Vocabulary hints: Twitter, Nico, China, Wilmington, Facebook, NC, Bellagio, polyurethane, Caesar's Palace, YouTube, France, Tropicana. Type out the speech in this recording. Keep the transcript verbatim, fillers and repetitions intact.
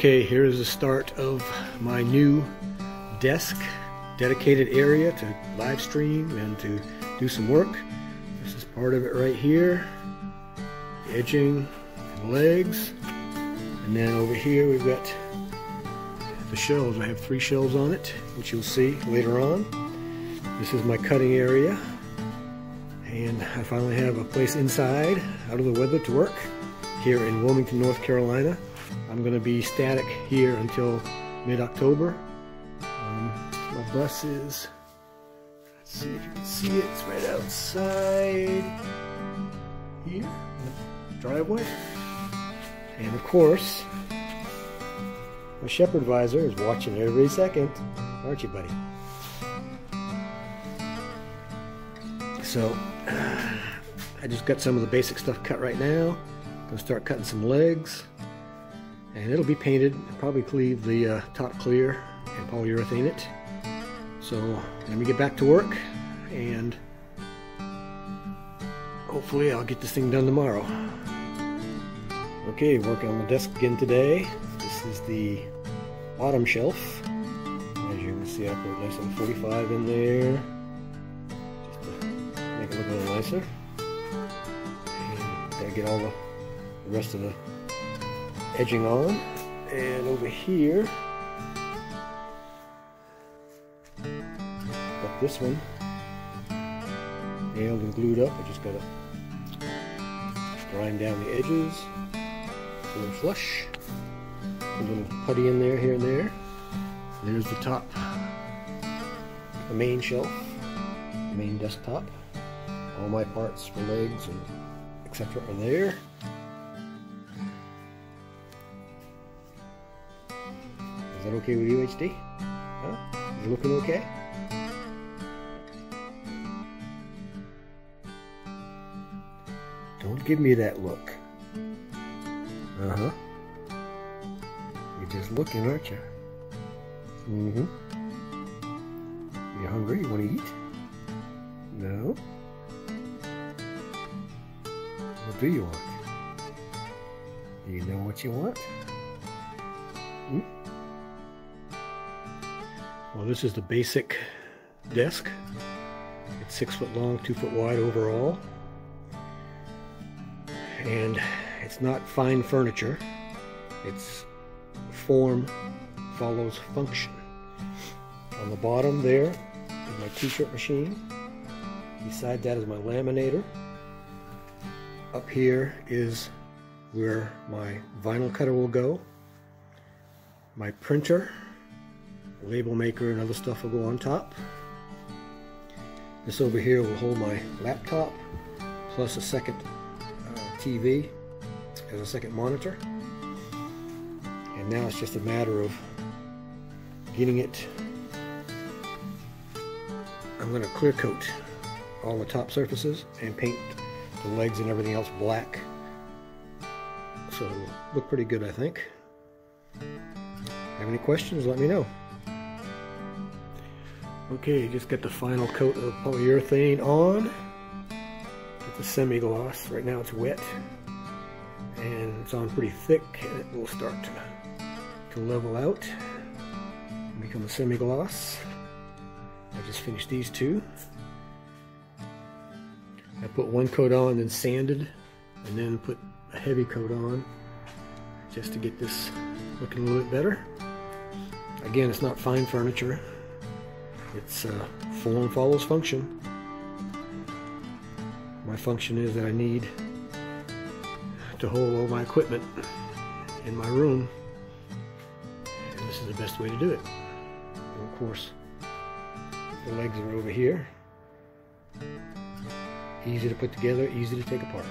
Okay, here is the start of my new desk, dedicated area to live stream and to do some work. This is part of it right here, the edging, the legs, and then over here we've got the shelves. I have three shelves on it, which you'll see later on. This is my cutting area, and I finally have a place inside, out of the weather, to work here in Wilmington, North Carolina. I'm going to be static here until mid-October. Um, my bus is, let's see if you can see it, it's right outside here in the driveway. And of course, my shepherd visor is watching every second, aren't you, buddy? So, uh, I just got some of the basic stuff cut right now. I'm going to start cutting some legs. And it'll be painted, probably leave the uh, top clear and polyurethane it. So let me get back to work, and hopefully I'll get this thing done tomorrow. Okay, working on the desk again today. This is the bottom shelf. As you can see, I put a nice little forty-five in there, just to make it look a little nicer. And gotta get all the, the rest of the edging on. And over here, got this one nailed and glued up. I just gotta grind down the edges so they're flush. Put a little putty in there, here and there. There's the top, the main shelf, the main desktop. All my parts for legs and et cetera are there. Is that okay with you, H D? Huh? You looking okay? Don't give me that look. Uh-huh. You're just looking, aren't you? Mm-hmm. You hungry? You want to eat? No? What do you want? Do you know what you want? Hmm? Well, this is the basic desk. It's six foot long, two foot wide overall. And it's not fine furniture. It's form follows function. On the bottom there is my t-shirt machine. Beside that is my laminator. Up here is where my vinyl cutter will go. My printer, label maker, and other stuff will go on top. This over here will hold my laptop, plus a second uh, T V as a second monitor. And now it's just a matter of getting it. I'm going to clear coat all the top surfaces and paint the legs and everything else black, so it'll look pretty good, I think. Have any questions, let me know. Okay, just got the final coat of polyurethane on. It's a semi-gloss. Right now it's wet. And it's on pretty thick, and it will start to, to level out and become a semi-gloss. I just finished these two. I put one coat on, then sanded, and then put a heavy coat on just to get this looking a little bit better. Again, it's not fine furniture. It's uh, form follows function. My function is that I need to hold all my equipment in my room, and this is the best way to do it. And of course, the legs are over here. Easy to put together, easy to take apart.